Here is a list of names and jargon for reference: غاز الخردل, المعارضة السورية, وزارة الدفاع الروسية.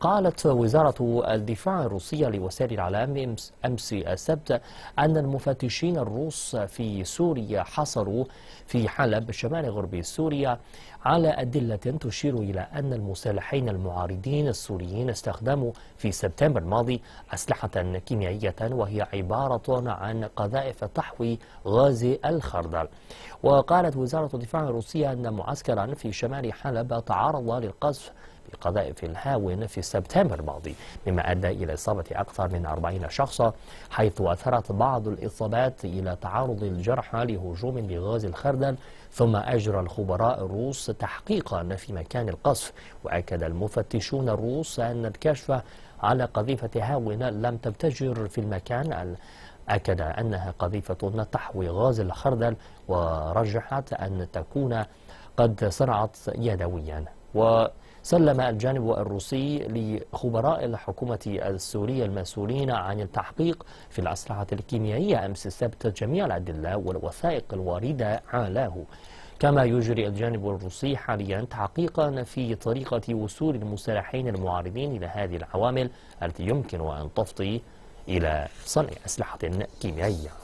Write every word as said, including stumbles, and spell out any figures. قالت وزارة الدفاع الروسية لوسائل الإعلام أمس السبت أن المفتشين الروس في سوريا حصروا في حلب شمال غرب سوريا على أدلة تشير إلى أن المسلحين المعارضين السوريين استخدموا في سبتمبر الماضي أسلحة كيميائية وهي عبارة عن قذائف تحوي غاز الخردل. وقالت وزارة الدفاع الروسية أن معسكرا في شمال حلب تعرض للقذف بقذائف الهاون في سبتمبر الماضي، مما أدى إلى إصابة أكثر من أربعين شخصا، حيث أثرت بعض الإصابات إلى تعرض الجرحى لهجوم بغاز الخردل. ثم أجرى الخبراء الروس تحقيقا في مكان القصف، وأكد المفتشون الروس أن الكشف على قذيفة هاون لم تبتجر في المكان، أكد أنها قذيفة تحوي غاز الخردل، ورجحت أن تكون قد صنعت يدويا. و سلم الجانب الروسي لخبراء الحكومة السورية المسؤولين عن التحقيق في الأسلحة الكيميائية أمس السبت جميع الأدلة والوثائق الواردة علاه. كما يجري الجانب الروسي حاليا تحقيقا في طريقة وصول المسلحين المعارضين إلى هذه العوامل التي يمكن أن تفضي إلى صنع أسلحة كيميائية.